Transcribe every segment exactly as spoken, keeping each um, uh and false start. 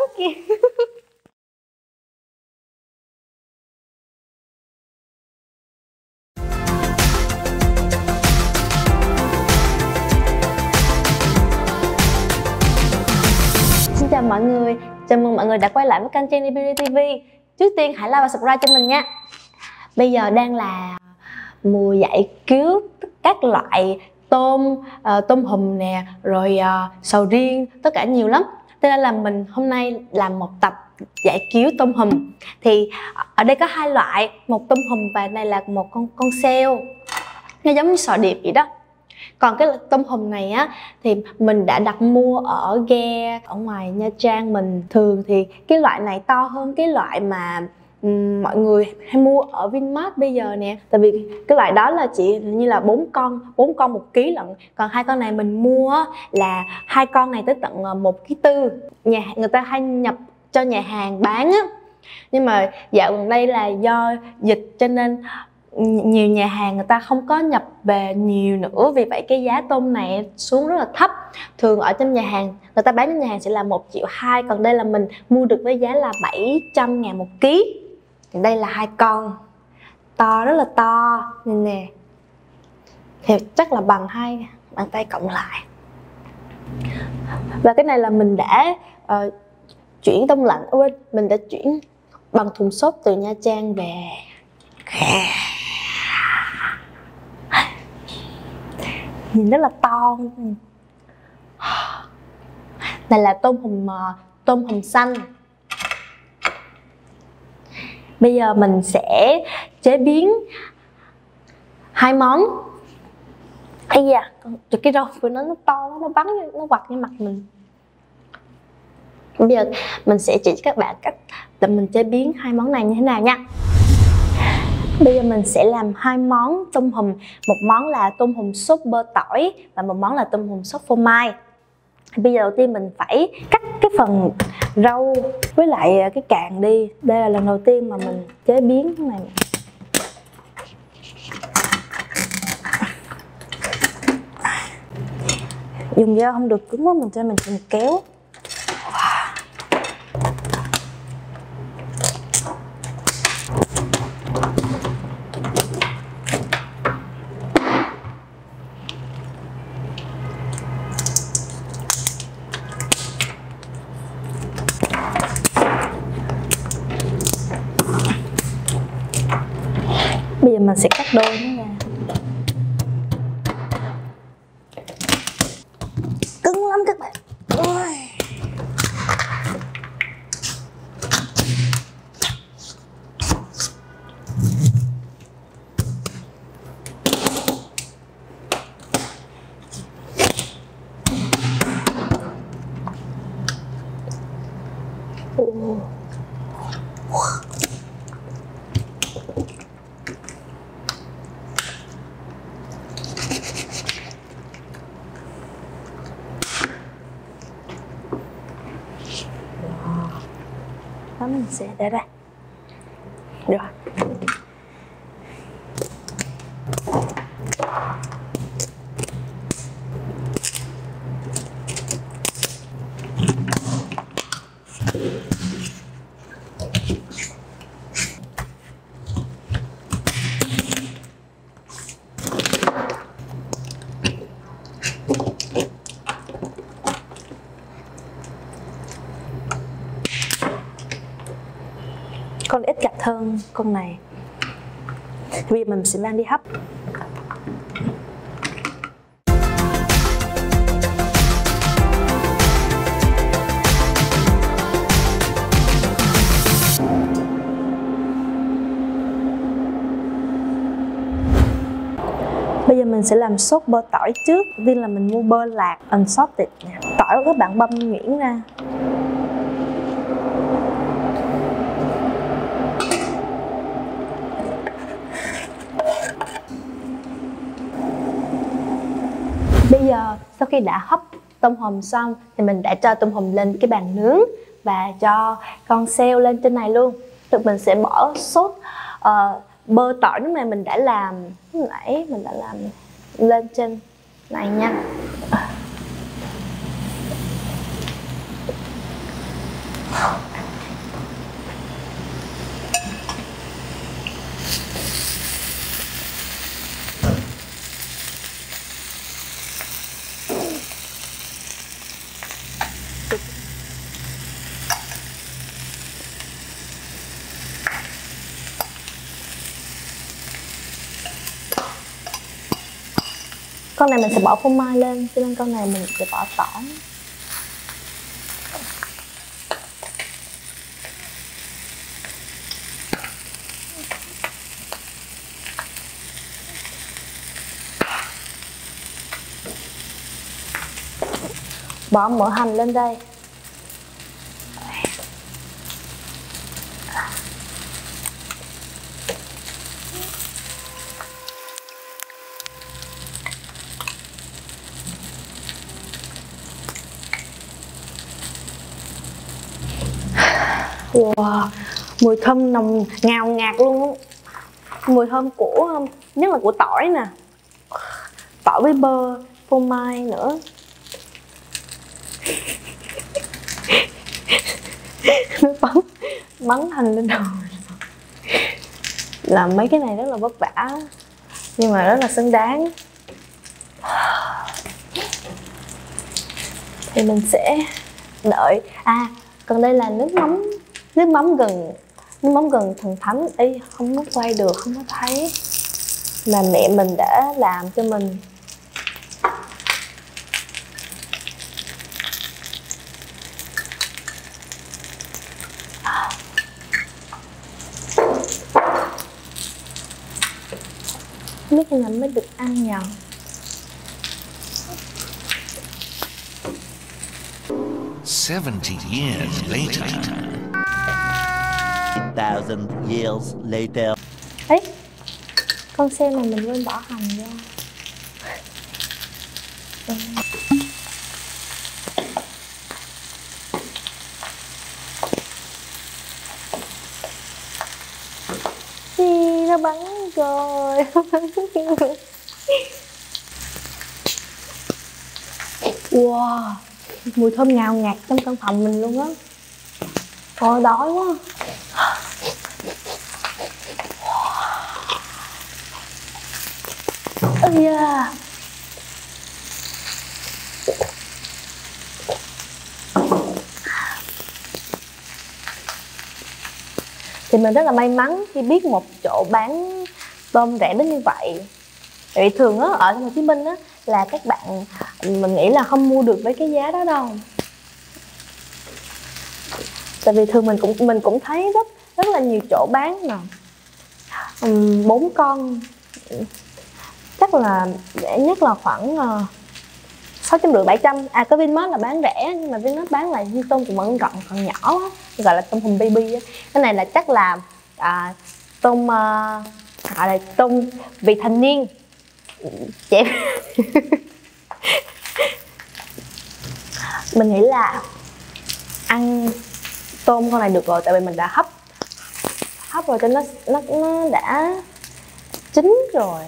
nước kìa. Xin chào mọi người, chào mừng mọi người đã quay lại với kênh Jennie Beauty ti vi. Trước tiên hãy like và subscribe cho mình nha. Bây giờ đang là mùa giải cứu các loại tôm, uh, tôm hùm nè, rồi uh, sầu riêng, tất cả nhiều lắm. Thế nên là mình hôm nay làm một tập giải cứu tôm hùm. Thì ở đây có hai loại, một tôm hùm và này là một con con sêu, nó giống như sò điệp vậy đó. Còn cái tôm hùm này á thì mình đã đặt mua ở ghe ở ngoài Nha Trang mình. Thường thì cái loại này to hơn cái loại mà mọi người hay mua ở Vinmart bây giờ nè, tại vì cái loại đó là chỉ như là bốn con bốn con một ký lận, còn hai con này mình mua là hai con này tới tận một ký tư. Nhà người ta hay nhập cho nhà hàng bán á, nhưng mà dạo gần đây là do dịch cho nên nhiều nhà hàng người ta không có nhập về nhiều nữa, vì vậy cái giá tôm này xuống rất là thấp. Thường ở trong nhà hàng người ta bán trong nhà hàng sẽ là một triệu hai, còn đây là mình mua được với giá là bảy trăm ngàn một ký. Thì đây là hai con to, rất là to nhìn nè, thì chắc là bằng hai bàn tay cộng lại. Và cái này là mình đã uh, chuyển đông lạnh, quên, mình đã chuyển bằng thùng xốp từ Nha Trang về. Nhìn rất là to. Này là tôm hùm tôm hùm xanh. Bây giờ mình sẽ chế biến hai món. Ây da, cái râu của nó nó to, nó bắn, nó quặt vô mặt mình. Bây giờ mình sẽ chỉ cho các bạn cách để mình chế biến hai món này như thế nào nha. Bây giờ mình sẽ làm hai món tôm hùm, một món là tôm hùm sốt bơ tỏi và một món là tôm hùm sốt phô mai. Bây giờ đầu tiên mình phải cắt cái phần rau với lại cái càng đi. Đây là lần đầu tiên mà mình chế biến cái này. Dùng dao không được cứng quá, mình cho mình dùng kéo. Bây giờ mình sẽ cắt đôi nó ra. Cứng lắm các bạn. Ôi. Mình sẽ để ra. Rồi. Con ít gạch hơn con này, vì mình sẽ mang đi hấp. Bây giờ mình sẽ làm sốt bơ tỏi trước. Đầu tiên là mình mua bơ lạc unsalted, tỏi của các bạn băm nhuyễn ra. Bây giờ sau khi đã hấp tôm hùm xong thì mình đã cho tôm hùm lên cái bàn nướng và cho con sêu lên trên này luôn. Rồi mình sẽ bỏ sốt uh, bơ tỏi lúc này mình đã làm lúc nãy mình đã làm lên trên này nha. Con này mình sẽ bỏ phô mai lên, cho nên con này mình sẽ bỏ tỏi. Bỏ mỡ hành lên đây. Wow, mùi thơm nồng ngào ngạt luôn. Mùi thơm của, nhất là của tỏi nè. Tỏi với bơ, phô mai nữa. Nó bắn, bắn hành lên đầu. Làm mấy cái này rất là vất vả, nhưng mà rất là xứng đáng. Thì mình sẽ đợi. À, còn đây là nước mắm. Nước mắm gừng, nước mắm gừng thần thánh. Ý, không có quay được, không có thấy. Mà mẹ mình đã làm cho mình. Nước này mới được ăn nhờ. seventy years later. Ấy, con xem mà mình quên bỏ hành ra. Nó bắn rồi. Wow, mùi thơm ngào ngạt trong căn phòng mình luôn á. Thôi đói quá. Ây da. Thì mình rất là may mắn khi biết một chỗ bán tôm rẻ đến như vậy. Tại vì thường đó, ở Hồ Chí Minh đó, là các bạn mình nghĩ là không mua được với cái giá đó đâu. Tại vì thường mình cũng mình cũng thấy rất rất là nhiều chỗ bán nè, bốn uhm, con chắc là rẻ nhất là khoảng sáu trăm rưỡi bảy trăm. À, cái Vinmart là bán rẻ, nhưng mà Vinmart bán là như tôm cũng vẫn gọn còn nhỏ đó, gọi là tôm hùm baby đó. Cái này là chắc là à, tôm à, gọi là tôm vị thành niên trẻ. Mình nghĩ là ăn tôm con này được rồi, tại vì mình đã hấp hấp rồi cho nó nó nó đã chín rồi.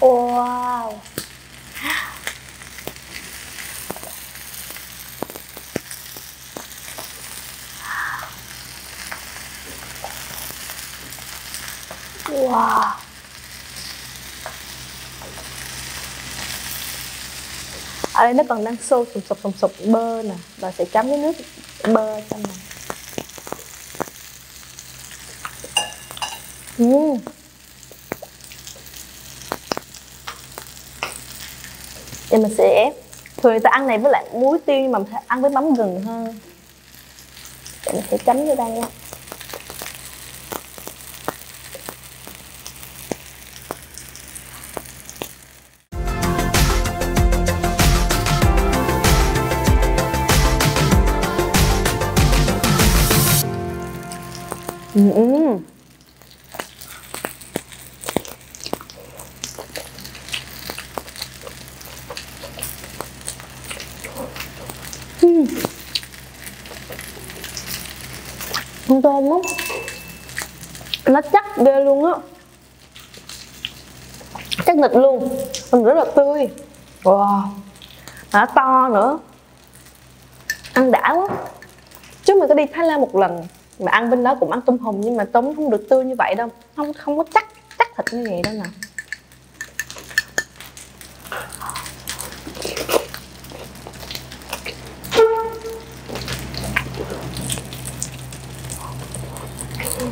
Wow. Wow. Ở đây nó còn đang sôi sụp sụp sụp sụp bơ nè, và sẽ chấm với nước bơ trong này. Uhm. Thì mình sẽ thường người ta ăn này với lại muối tiêu, nhưng mà mình ăn với mắm gừng hơn. Thì mình sẽ chấm vô đây nha. Uhm. Uhm. Con tôm đó, nó chắc ghê luôn á, chắc nịch luôn, còn rất là tươi. Wow, nó to nữa, ăn đã quá. Chứ mình có đi Thái Lan một lần mà ăn bên đó cũng ăn tôm hùm, nhưng mà tôm không được tươi như vậy đâu, không không có chắc chắc thịt như vậy đâu nè. Ừ.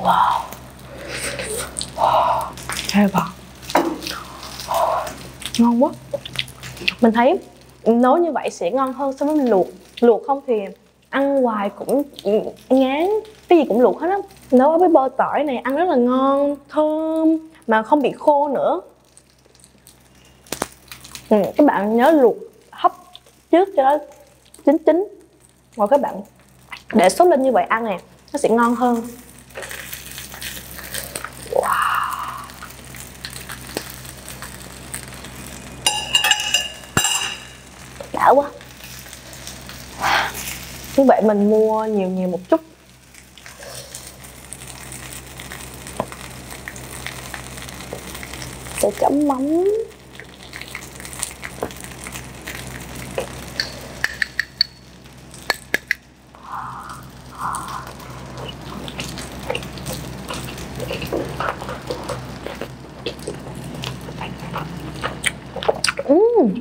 Wow. Wow. Hay quá. Ngon quá. Mình thấy nấu như vậy sẽ ngon hơn so với mình luộc. Luộc không thì ăn hoài cũng ngán, cái gì cũng luộc hết á. Nấu với bơ tỏi này ăn rất là ngon, thơm mà không bị khô nữa. Ừ, các bạn nhớ luộc hấp trước cho nó chín chín rồi các bạn để sốt lên như vậy ăn nè, nó sẽ ngon hơn. Wow. Đã quá. Như vậy mình mua nhiều nhiều một chút. Sẽ chấm mắm. Uhm.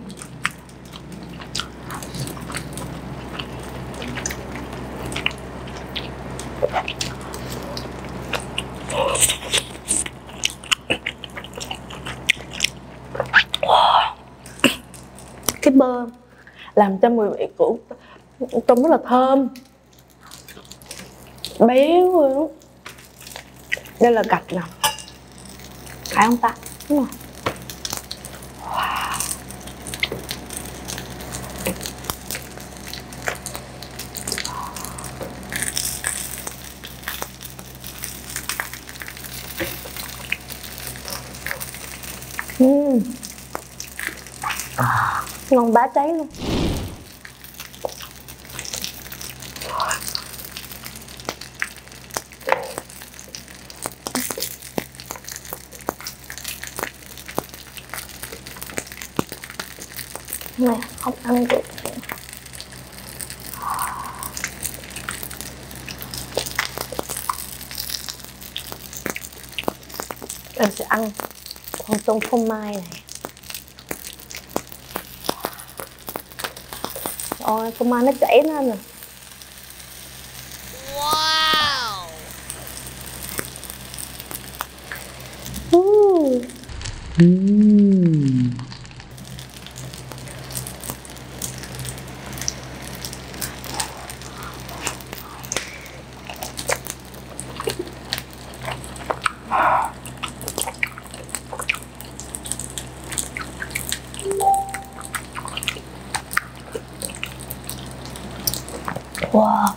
Wow. Cái bơ làm cho mùi vị của tôm rất là thơm, béo luôn. Đây là gạch nè, phải không ta? Đúng rồi. Uhm. À. Ngon bá cháy luôn. Mẹ không ăn được. Em sẽ ăn con tôm phô mai này. Ôi, phô mai nó chảy lên rồi. Wow. Uh. Mm. Wow.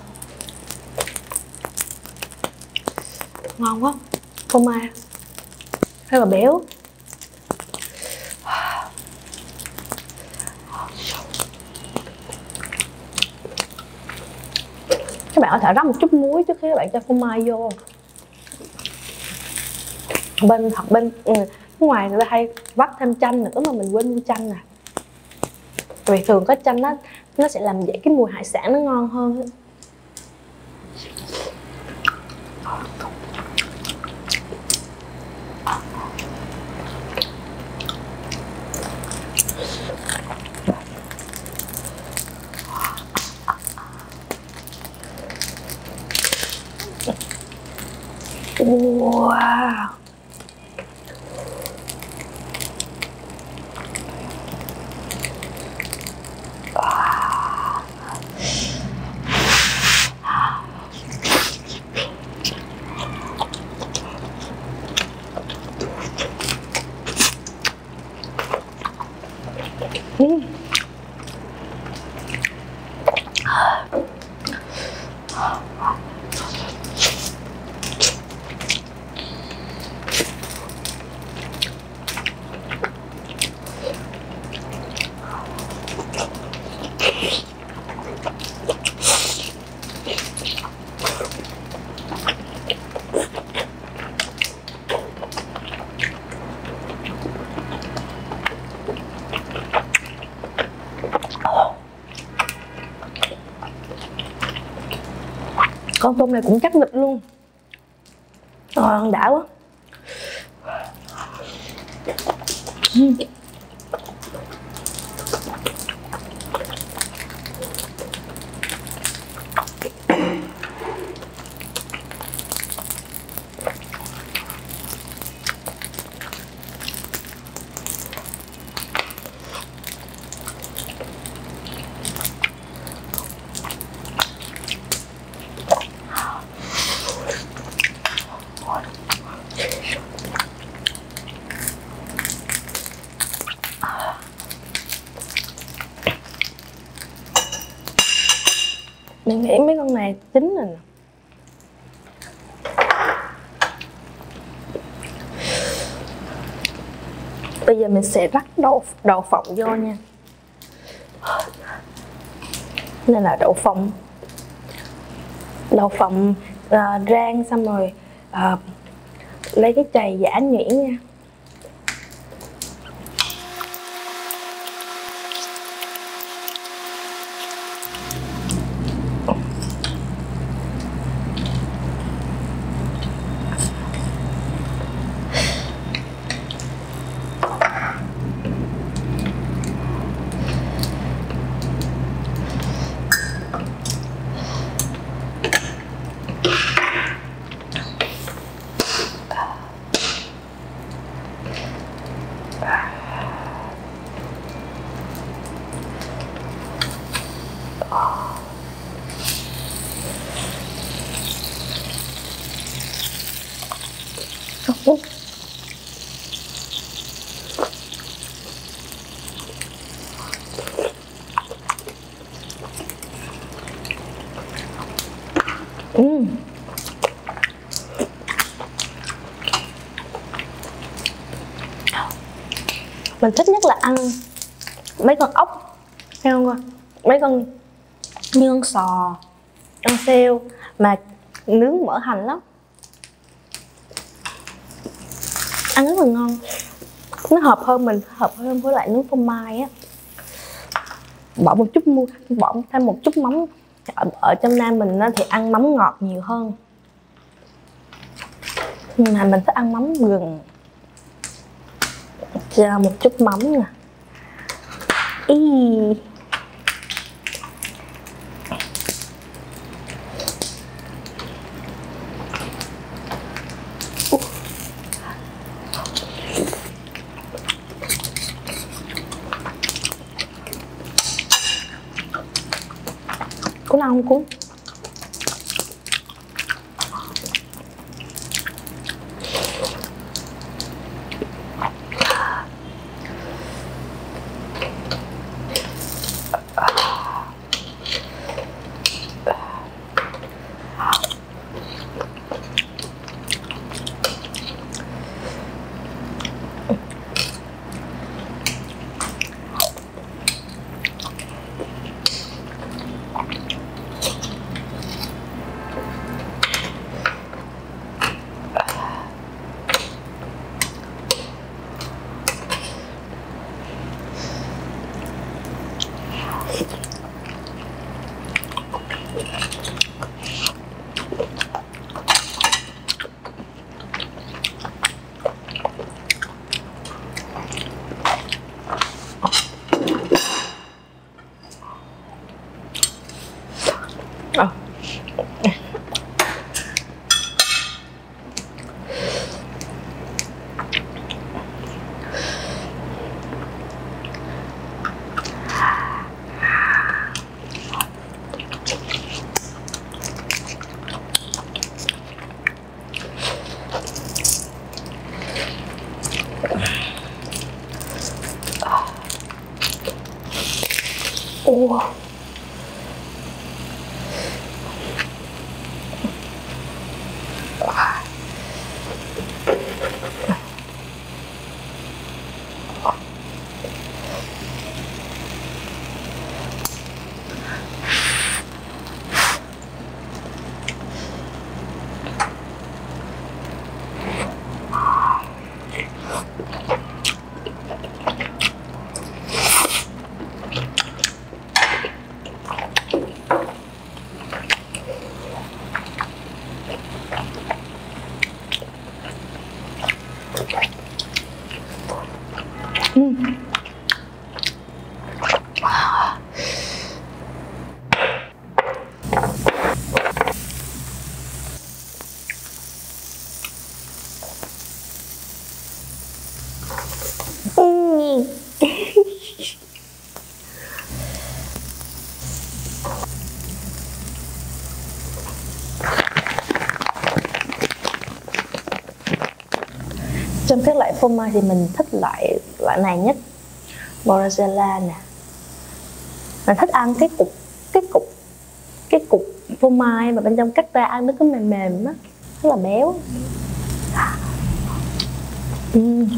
Ngon quá. Phô mai rất là béo. Các bạn có thể rắc một chút muối trước khi các bạn cho phô mai vô. Bên thật bên ừ, ngoài người ta hay vắt thêm chanh nữa mà mình quên mua chanh nè. Vì thường có chanh đó, nó sẽ làm dễ cái mùi hải sản nó ngon hơn. Wow. Mm. Con tôm này cũng chắc vịt luôn. Ờ, đã quá. Mình nghĩ mấy con này chín rồi nè. Bây giờ mình sẽ rắc đậu, đậu phộng vô nha. Nên là đậu phộng Đậu phộng à, rang xong rồi à, lấy cái chày giả nhuyễn nha. Ừm. Mình thích nhất là ăn mấy con ốc, thấy không con? Mấy con như con sò, con xêu mà nướng mỡ hành lắm. Ăn rất là ngon. Nó hợp hơn mình, hợp hơn với lại nướng phô mai á. Bỏ một chút muối, bỏ thêm một chút mắm. Ở, ở trong Nam mình thì ăn mắm ngọt nhiều hơn, nhưng mà mình thích ăn mắm gừng. Cho một chút mắm nè. Ý. Không cũng Ủa. uhm. Trong các loại phô mai thì mình thích loại loại này nhất, mozzarella nè. Mình thích ăn cái cục cái cục cái cục phô mai mà bên trong cắt ra ăn nó cứ mềm mềm á, rất là béo. uhm.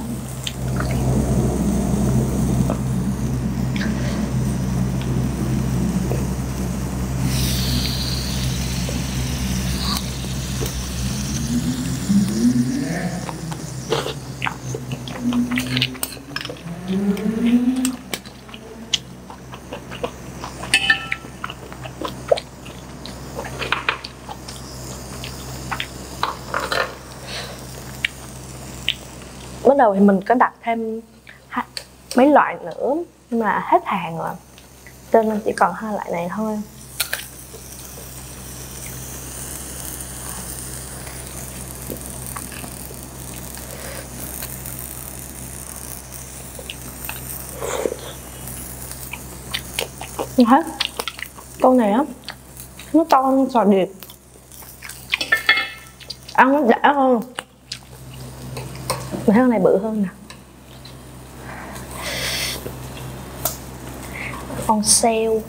Bắt đầu thì mình có đặt thêm mấy loại nữa nhưng mà hết hàng rồi, cho nên chỉ còn hai loại này thôi. Hết con này á, nó to hơn sò điệp, ăn nó đã hơn. Mà con này bự hơn nè. Con xeo.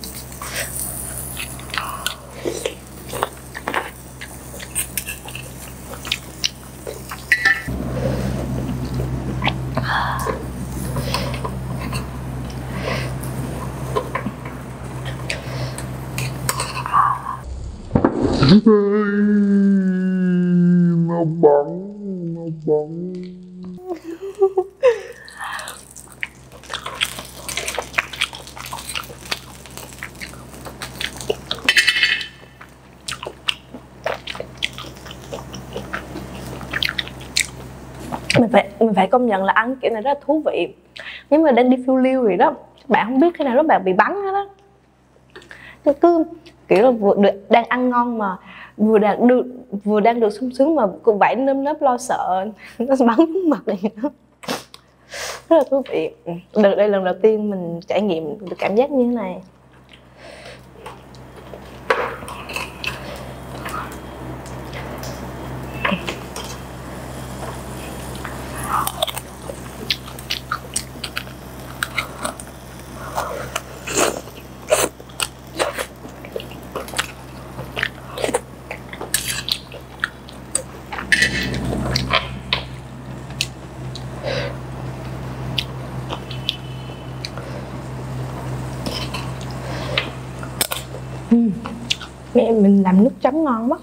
Nó bắn, nó bắn. Mình phải, mình phải công nhận là ăn kiểu này rất là thú vị. Nếu mà đang đi phiêu lưu thì đó, bạn không biết khi nào đó bạn bị bắn hết đó. Chứ cứ kiểu là vừa được, đang ăn ngon mà vừa đang được vừa đang được sung sướng mà cũng vẫy nơm nớp lo sợ nó bắn mặt này đó. Rất là thú vị. Đợt đây lần đầu tiên mình trải nghiệm được cảm giác như thế này. Uhm. Mẹ mình làm nước chấm ngon quá.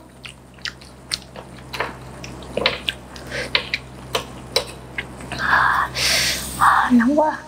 À, nóng quá.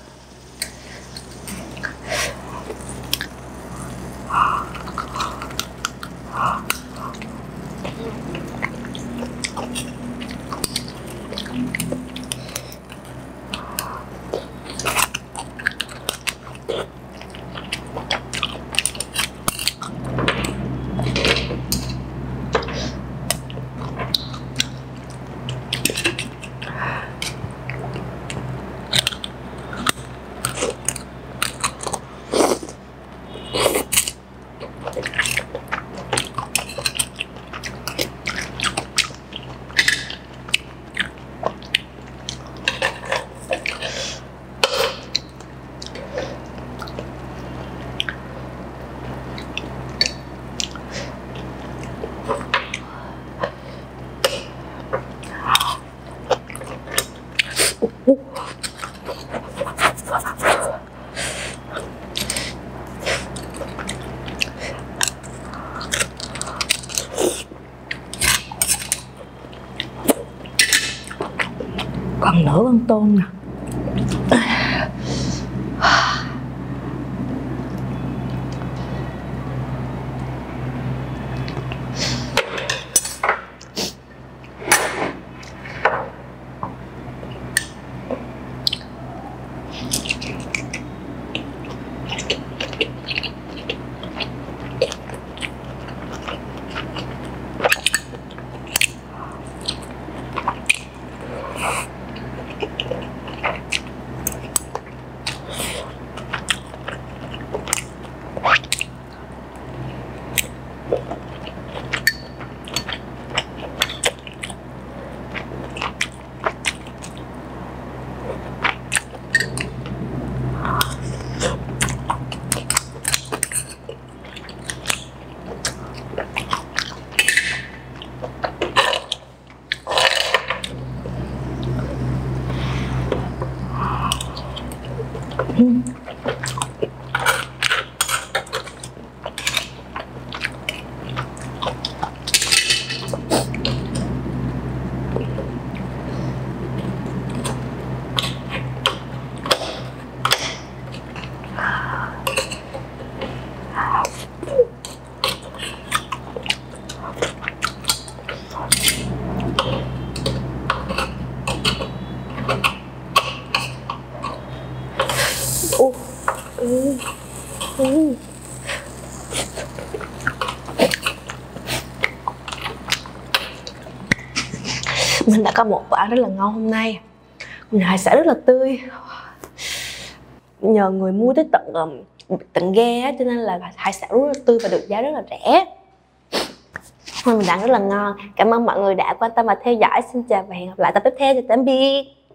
Còn nửa con tôm nè. Mình đã có một quả rất là ngon hôm nay. Hải sản rất là tươi. Nhờ người mua tới tận tận ghe cho nên là hải sản rất là tươi và được giá rất là rẻ. Mình đã rất là ngon. Cảm ơn mọi người đã quan tâm và theo dõi. Xin chào và hẹn gặp lại tập tiếp theo. Tạm biệt.